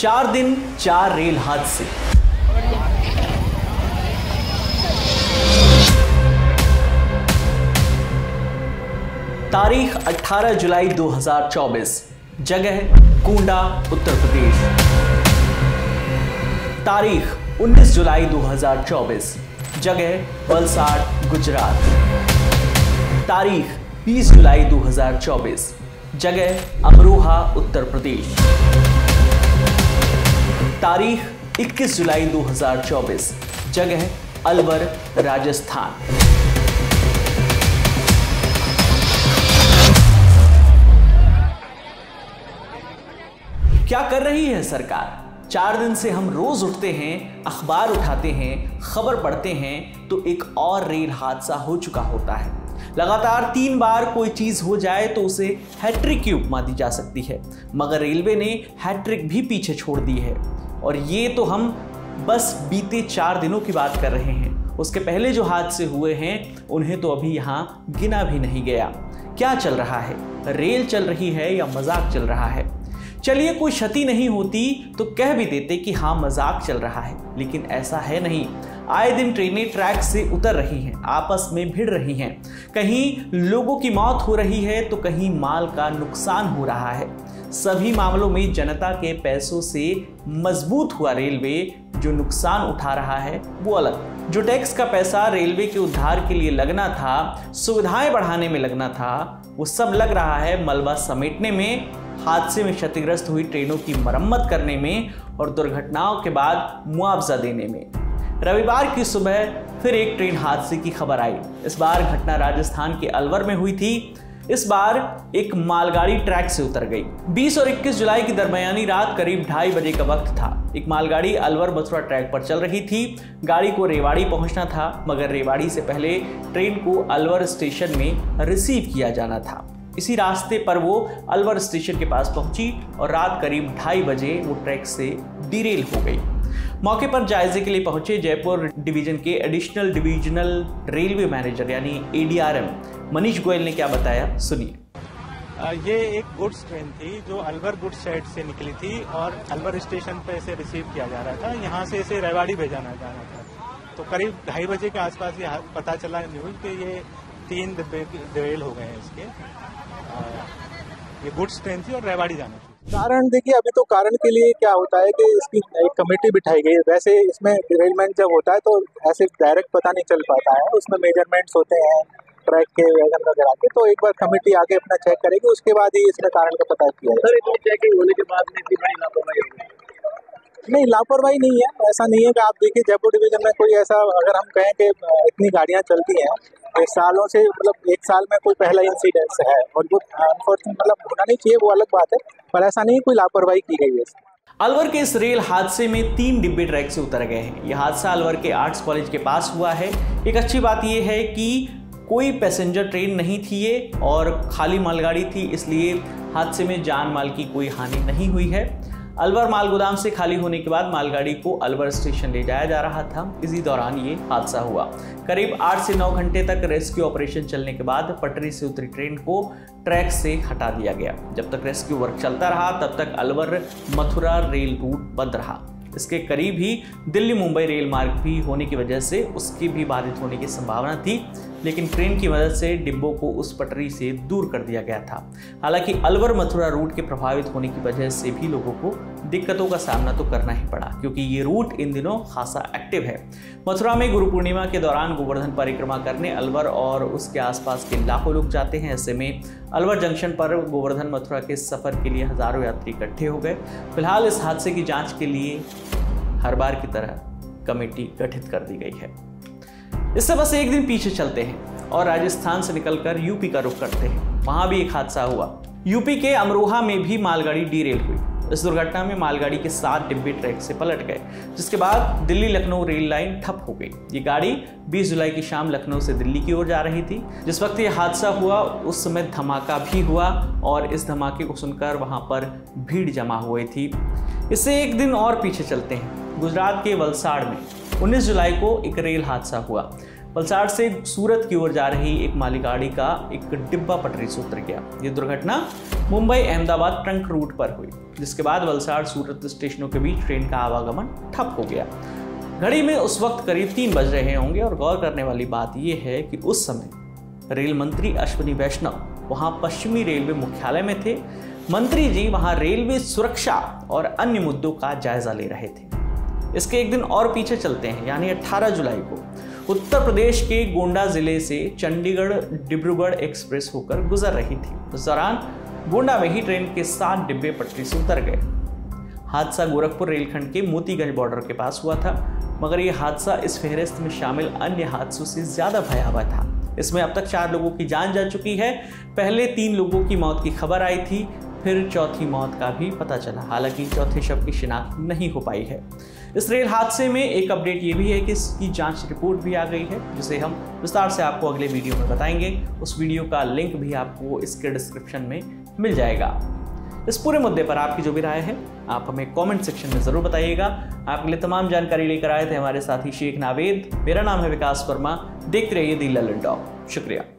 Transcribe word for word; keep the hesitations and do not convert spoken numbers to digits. चार दिन चार रेल हादसे। तारीख अठारह जुलाई दो हजार चौबीस, जगह गोंडा उत्तर प्रदेश। तारीख उन्नीस जुलाई दो हजार चौबीस, जगह वलसाड गुजरात। तारीख बीस जुलाई दो हजार चौबीस, जगह अमरोहा उत्तर प्रदेश। तारीख इक्कीस जुलाई दो हजार चौबीस, जगह अलवर राजस्थान। क्या कर रही है सरकार? चार दिन से हम रोज उठते हैं, अखबार उठाते हैं, खबर पढ़ते हैं तो एक और रेल हादसा हो चुका होता है। लगातार तीन बार कोई चीज हो जाए तो उसे हैट्रिक की उपमा दी जा सकती है, मगर रेलवे ने हैट्रिक भी पीछे छोड़ दी है। और ये तो हम बस बीते चार दिनों की बात कर रहे हैं, उसके पहले जो हादसे हुए हैं उन्हें तो अभी यहाँ गिना भी नहीं गया। क्या चल रहा है? रेल चल रही है या मजाक चल रहा है? चलिए, कोई क्षति नहीं होती तो कह भी देते कि हाँ मजाक चल रहा है, लेकिन ऐसा है नहीं। आए दिन ट्रेनें ट्रैक से उतर रही हैं, आपस में भिड़ रही हैं, कहीं लोगों की मौत हो रही है तो कहीं माल का नुकसान हो रहा है। सभी मामलों में जनता के पैसों से मजबूत हुआ रेलवे जो नुकसान उठा रहा है वो अलग। जो टैक्स का पैसा रेलवे के उद्धार के लिए लगना था, सुविधाएं बढ़ाने में लगना था, वो सब लग रहा है मलबा समेटने में, हादसे में क्षतिग्रस्त हुई ट्रेनों की मरम्मत करने में और दुर्घटनाओं के बाद मुआवजा देने में। रविवार की सुबह फिर एक ट्रेन हादसे की खबर आई। इस बार घटना राजस्थान के अलवर में हुई थी। इस बार एक मालगाड़ी ट्रैक से उतर गई। बीस और इक्कीस जुलाई की दरमियानी रात करीब ढाई बजे का वक्त था। एक मालगाड़ी अलवर मथुरा ट्रैक पर चल रही थी। गाड़ी को रेवाड़ी पहुंचना था, मगर रेवाड़ी से पहले ट्रेन को अलवर स्टेशन में रिसीव किया जाना था। इसी रास्ते पर वो अलवर स्टेशन के पास पहुंची और रात करीब ढाई बजे वो ट्रैक से डिरेल हो गई। मौके पर जायजे के लिए पहुंचे जयपुर डिवीजन के एडिशनल डिवीजनल रेलवे मैनेजर यानी A D R M Manish Goyal ने क्या बताया, सुनिए। ये एक गुड्स ट्रेन थी जो अलवर गुड्स शेड से निकली थी और अलवर स्टेशन पे इसे रिसीव किया जा रहा था। यहाँ से इसे रेवाड़ी भेजाना जाना था। तो करीब ढाई बजे के आसपास ये पता चला न्यूज कि ये तीन डिब्बे डिरेल हो गए हैं इसके। ये गुड्स ट्रेन थी और रेवाड़ी जाना था। कारण देखिए, अभी तो कारण के लिए क्या होता है कि इसकी एक कमेटी बिठाई गई। वैसे इसमें डिरेलमेंट जब होता है तो ऐसे डायरेक्ट पता नहीं चल पाता है, उसमें मेजरमेंट्स होते हैं ट्रैक के वैगन वगैरह के। तो एक बार कमेटी आके अपना चेक करेगी, उसके बाद ही इसमें कारण का पता किया जाए। इतनी चेकिंग होने के बाद में इतनी बड़ी लापरवाही नहीं, लापरवाही नहीं है, ऐसा नहीं है कि आप देखिए जयपुर डिवीजन में कोई ऐसा, अगर हम कहें कि इतनी गाड़ियाँ चलती हैं सालों से, मतलब एक साल में कोई पहला इंसिडेंस है और वो अनफॉर्चुनेट मतलब होना नहीं चाहिए, वो अलग बात है, पर ऐसा नहीं कोई लापरवाही की गई है। अलवर के इस रेल हादसे में तीन डिब्बे ट्रैक से उतर गए हैं। यह हादसा अलवर के आर्ट्स कॉलेज के पास हुआ है। एक अच्छी बात यह है कि कोई पैसेंजर ट्रेन नहीं थी ये और खाली मालगाड़ी थी, इसलिए हादसे में जान माल की कोई हानि नहीं हुई है। अलवर माल गोदाम से खाली होने के बाद मालगाड़ी को अलवर स्टेशन ले जाया जा रहा था। इसी दौरान ये हादसा हुआ। करीब आठ से नौ घंटे तक रेस्क्यू ऑपरेशन चलने के बाद पटरी से उतरी ट्रेन को ट्रैक से हटा दिया गया। जब तक रेस्क्यू वर्क चलता रहा तब तक अलवर मथुरा रेल रूट बंद रहा। इसके करीब ही दिल्ली मुंबई रेल मार्ग भी होने की वजह से उसकी भी बाधित होने की संभावना थी, लेकिन ट्रेन की मदद से डिब्बों को उस पटरी से दूर कर दिया गया था। हालांकि अलवर मथुरा रूट के प्रभावित होने की वजह से भी लोगों को दिक्कतों का सामना तो करना ही पड़ा, क्योंकि ये रूट इन दिनों खासा एक्टिव है। मथुरा में गुरु पूर्णिमा के दौरान गोवर्धन परिक्रमा करने अलवर और उसके आसपास के लाखों लोग जाते हैं। ऐसे में अलवर जंक्शन पर गोवर्धन मथुरा के सफर के लिए हजारों यात्री इकट्ठे हो गए। फिलहाल इस हादसे की जाँच के लिए हर बार की तरह कमेटी गठित कर दी गई है। इससे बस एक दिन पीछे चलते हैं और राजस्थान से निकलकर यूपी का रुख करते हैं। वहां भी एक हादसा हुआ। यूपी के अमरोहा में भी मालगाड़ी डीरेल हुई। इस दुर्घटना में मालगाड़ी के सात डिब्बे ट्रैक से पलट गए, जिसके बाद दिल्ली लखनऊ रेल लाइन ठप हो गई। ये गाड़ी बीस जुलाई की शाम लखनऊ से दिल्ली की ओर जा रही थी। जिस वक्त ये हादसा हुआ उस समय धमाका भी हुआ और इस धमाके को सुनकर वहां पर भीड़ जमा हुई थी। इससे एक दिन और पीछे चलते हैं। गुजरात के वलसाड़ में उन्नीस जुलाई को एक रेल हादसा हुआ। वलसाड़ से सूरत की ओर जा रही एक मालगाड़ी का एक डिब्बा पटरी से उतर गया। ये दुर्घटना मुंबई अहमदाबाद ट्रंक रूट पर हुई, जिसके बाद वलसाड़ सूरत स्टेशनों के बीच ट्रेन का आवागमन ठप हो गया। घड़ी में उस वक्त करीब तीन बज रहे होंगे और गौर करने वाली बात यह है कि उस समय रेल मंत्री अश्विनी वैष्णव वहां पश्चिमी रेलवे मुख्यालय में थे। मंत्री जी वहां रेलवे सुरक्षा और अन्य मुद्दों का जायजा ले रहे थे। इसके एक दिन और पीछे चलते हैं, यानी अठारह जुलाई को उत्तर प्रदेश के गोंडा जिले से चंडीगढ़ डिब्रूगढ़ एक्सप्रेस होकर गुजर रही थी। उस दौरान गोंडा में ही ट्रेन के सात डिब्बे पटरी से उतर गए। हादसा गोरखपुर रेलखंड के मोतीगंज बॉर्डर के पास हुआ था, मगर यह हादसा इस फहरिस्त में शामिल अन्य हादसों से ज़्यादा भयावह था। इसमें अब तक चार लोगों की जान जा चुकी है। पहले तीन लोगों की मौत की खबर आई थी, फिर चौथी मौत का भी पता चला। हालांकि चौथे शव की शिनाख्त नहीं हो पाई है। इस रेल हादसे में एक अपडेट ये भी है कि इसकी जांच रिपोर्ट भी आ गई है, जिसे हम विस्तार से आपको अगले वीडियो में बताएंगे। उस वीडियो का लिंक भी आपको इसके डिस्क्रिप्शन में मिल जाएगा। इस पूरे मुद्दे पर आपकी जो भी राय है आप हमें कमेंट सेक्शन में ज़रूर बताइएगा। आपके लिए तमाम जानकारी लेकर आए थे हमारे साथी शेख नावेद। मेरा नाम है विकास वर्मा। देखते रहिए द लल्लनटॉप। शुक्रिया।